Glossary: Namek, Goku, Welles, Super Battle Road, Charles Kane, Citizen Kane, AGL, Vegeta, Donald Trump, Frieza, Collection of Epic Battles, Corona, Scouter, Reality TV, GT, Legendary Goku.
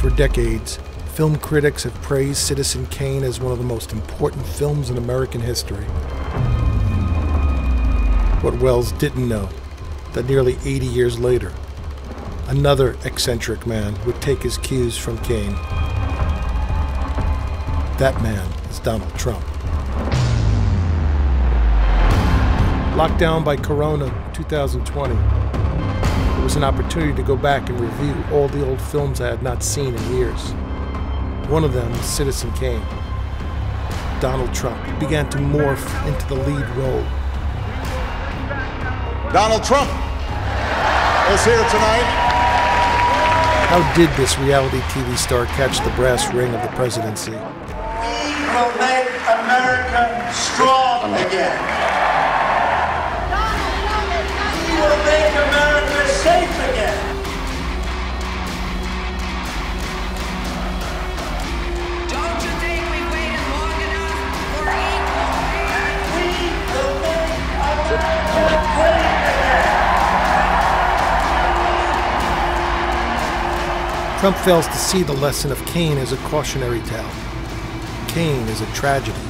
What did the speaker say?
For decades, film critics have praised Citizen Kane as one of the most important films in American history. What Welles didn't know, that nearly 80 years later, another eccentric man would take his cues from Kane. That man is Donald Trump. Locked down by Corona 2020, it was an opportunity to go back and review all the old films I had not seen in years. One of them was Citizen Kane. Donald Trump began to morph into the lead role. Donald Trump is here tonight. How did this reality TV star catch the brass ring of the presidency? We will make America strong again. We will make America safe again. Don't you think we waited long enough for equal freedom? We will make America great again. Trump fails to see the lesson of Kane as a cautionary tale. Kane is a tragedy.